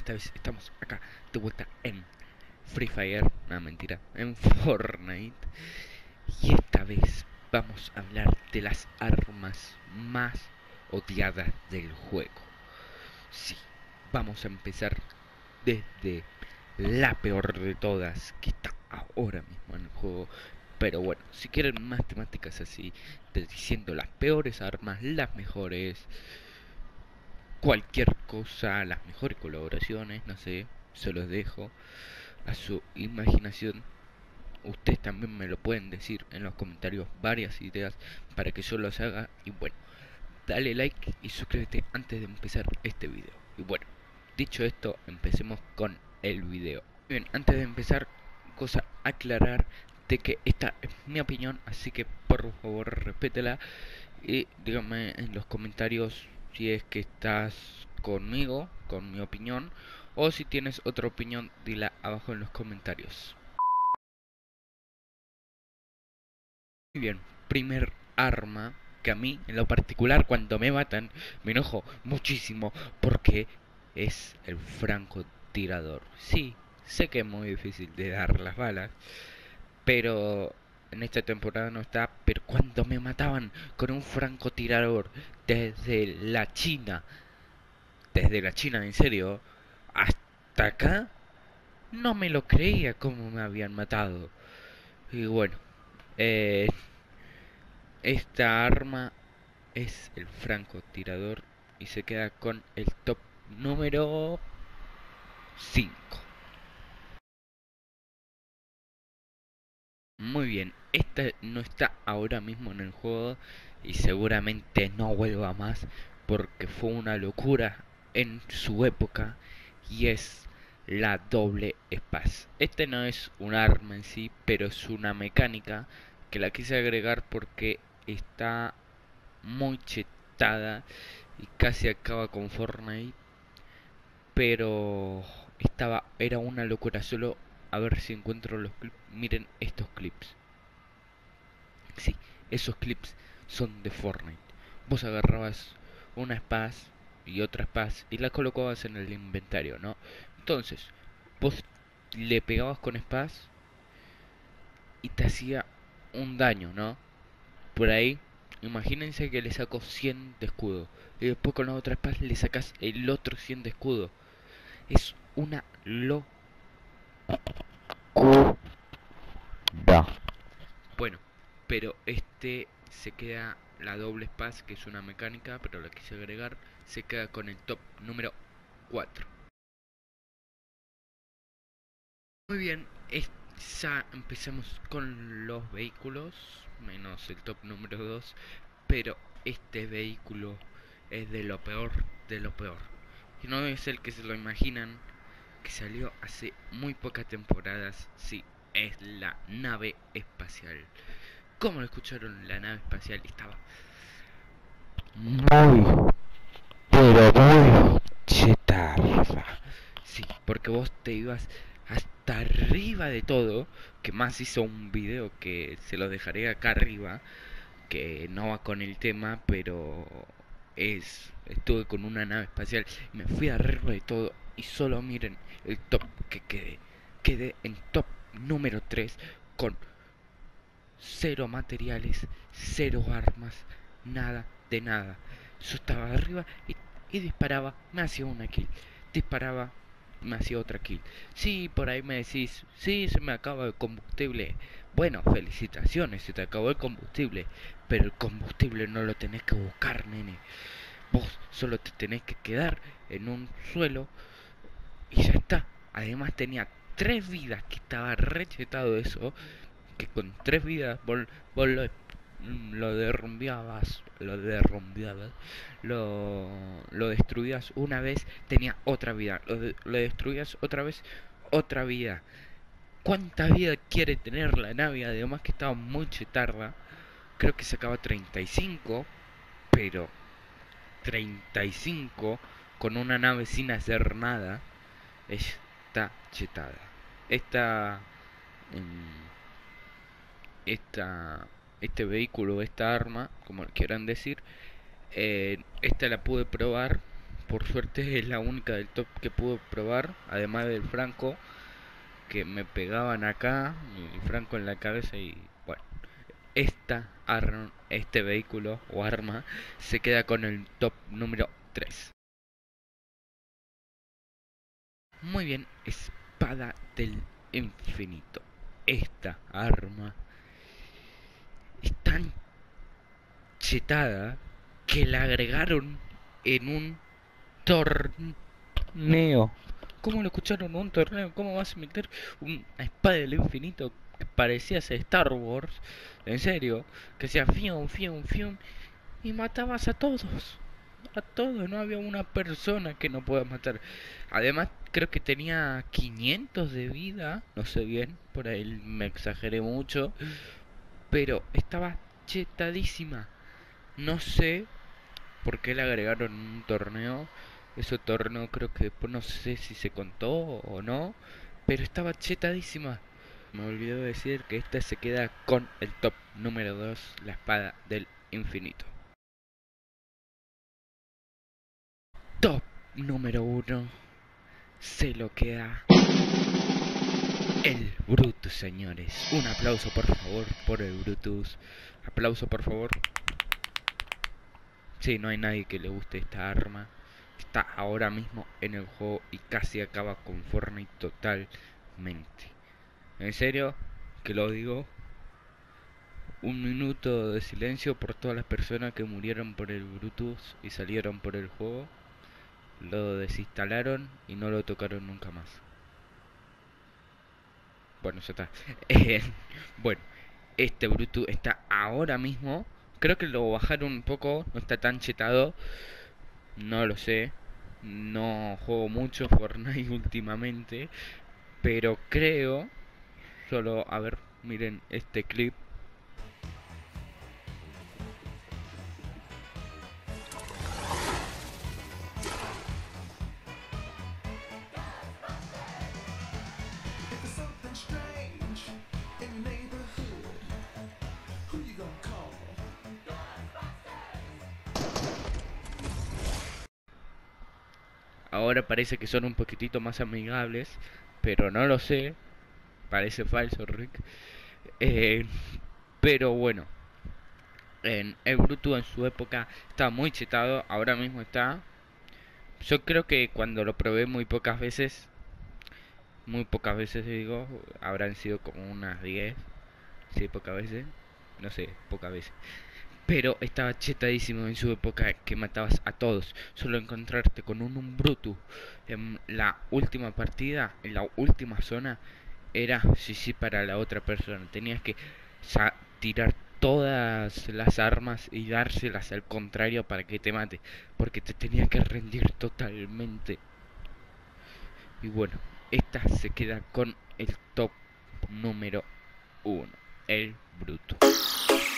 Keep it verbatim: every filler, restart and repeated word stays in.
esta vez estamos acá de vuelta en Free Fire, no, mentira, en Fortnite. Y esta vez vamos a hablar de las armas más odiadas del juego. Sí, vamos a empezar desde la peor de todas, que está ahora mismo en el juego. Pero bueno, si quieren más temáticas así, diciendo las peores armas, las mejores, cualquier cosa, las mejores colaboraciones, no sé, se los dejo a su imaginación. Ustedes también me lo pueden decir en los comentarios, varias ideas para que yo los haga. Y bueno, dale like y suscríbete antes de empezar este video. Y bueno, dicho esto, empecemos con el video. Bien, antes de empezar, cosa aclarar de que esta es mi opinión, así que por favor respétela y díganme en los comentarios si es que estás conmigo, con mi opinión, o si tienes otra opinión, dila abajo en los comentarios. Muy bien, primer arma que a mí, en lo particular, cuando me matan, me enojo muchísimo porque es el francotirador. Sí, sé que es muy difícil de dar las balas, pero en esta temporada no está, pero cuando me mataban con un francotirador desde la China, desde la China, en serio, hasta acá, no me lo creía cómo me habían matado. Y bueno, eh, esta arma es el francotirador y se queda con el top número cinco. Muy bien, esta no está ahora mismo en el juego y seguramente no vuelva más porque fue una locura en su época, y es la doble espada. Este no es un arma en sí, pero es una mecánica que la quise agregar porque está muy chetada y casi acaba con Fortnite, pero estaba, era una locura. Solo a ver si encuentro los clips. Miren estos clips. Sí, esos clips son de Fortnite. Vos agarrabas una espada y otra espada y la colocabas en el inventario, ¿no? Entonces, vos le pegabas con espadas y te hacía un daño, ¿no? Por ahí, imagínense que le saco cien de escudo y después con la otra espada le sacas el otro cien de escudo. Es una lo... Da. Bueno, pero este se queda, la doble espada, que es una mecánica, pero la quise agregar, se queda con el top número cuatro. Muy bien, ya empezamos con los vehículos, menos el top número dos, pero este vehículo es de lo peor, de lo peor. Y no es el que se lo imaginan, que salió hace muy pocas temporadas. Sí, es la nave espacial. Como lo escucharon, la nave espacial estaba muy, pero muy chetarra. Sí, porque vos te ibas hasta arriba de todo, que más hizo un video que se lo dejaré acá arriba, que no va con el tema, pero es, estuve con una nave espacial y me fui arriba de todo. Y solo miren el top que quedé. Quedé en top número tres con cero materiales, cero armas, nada de nada. Yo estaba arriba y, y disparaba, me hacía una kill. Disparaba, me hacía otra kill. Sí, por ahí me decís, sí, se me acaba el combustible. Bueno, felicitaciones, se te acabó el combustible. Pero el combustible no lo tenés que buscar, nene. Vos solo te tenés que quedar en un suelo y ya está. Además tenía tres vidas, que estaba rechetado eso, que con tres vidas vos, vos lo, lo derrumbabas, lo derrumbabas, lo, lo destruías una vez, tenía otra vida, lo, de, lo destruías otra vez, otra vida. ¿Cuántas vidas quiere tener la nave? Además que estaba muy chetarda, creo que sacaba treinta y cinco, pero treinta y cinco con una nave sin hacer nada. Está chetada. Esta, esta, este vehículo, esta arma, como quieran decir, eh, esta la pude probar, por suerte es la única del top que pude probar, además del franco, que me pegaban acá, el franco en la cabeza. Y bueno, esta arma, este vehículo o arma se queda con el top número tres. Muy bien, espada del infinito. Esta arma es tan chetada que la agregaron en un torneo. ¿Cómo lo escucharon? ¿Un torneo? ¿Cómo vas a meter una espada del infinito que parecías a Star Wars? En serio, que sea fium, fium, fium, y matabas a todos. A todos, no había una persona que no pueda matar. Además, creo que tenía quinientos de vida, no sé bien, por ahí me exageré mucho, pero estaba chetadísima. No sé por qué le agregaron un torneo. Ese torneo creo que después no sé si se contó o no, pero estaba chetadísima. Me olvidé de decir que esta se queda con el top número dos, la espada del infinito. Top número uno se lo queda el Brutus, señores. Un aplauso por favor por el Brutus. Aplauso por favor. Sí, no hay nadie que le guste esta arma. Está ahora mismo en el juego y casi acaba con Fortnite totalmente. En serio, que lo digo. Un minuto de silencio por todas las personas que murieron por el Brutus y salieron por el juego. Lo desinstalaron y no lo tocaron nunca más. Bueno, ya está. Bueno, este Brutus está ahora mismo. Creo que lo bajaron un poco. No está tan chetado. No lo sé. No juego mucho Fortnite últimamente. Pero creo... Solo, a ver, miren este clip. Ahora parece que son un poquitito más amigables, pero no lo sé. Parece falso, Rick. Eh, pero bueno, en el Brutus en su época estaba muy chetado. Ahora mismo está... Yo creo que cuando lo probé muy pocas veces, muy pocas veces digo, habrán sido como unas diez. Sí, pocas veces. No sé, pocas veces. Pero estaba chetadísimo en su época, que matabas a todos. Solo encontrarte con un, un Brutus en la última partida, en la última zona, era sí sí para la otra persona. Tenías que tirar todas las armas y dárselas al contrario para que te mate, porque te tenía que rendir totalmente. Y bueno, esta se queda con el top número uno, el Brutus.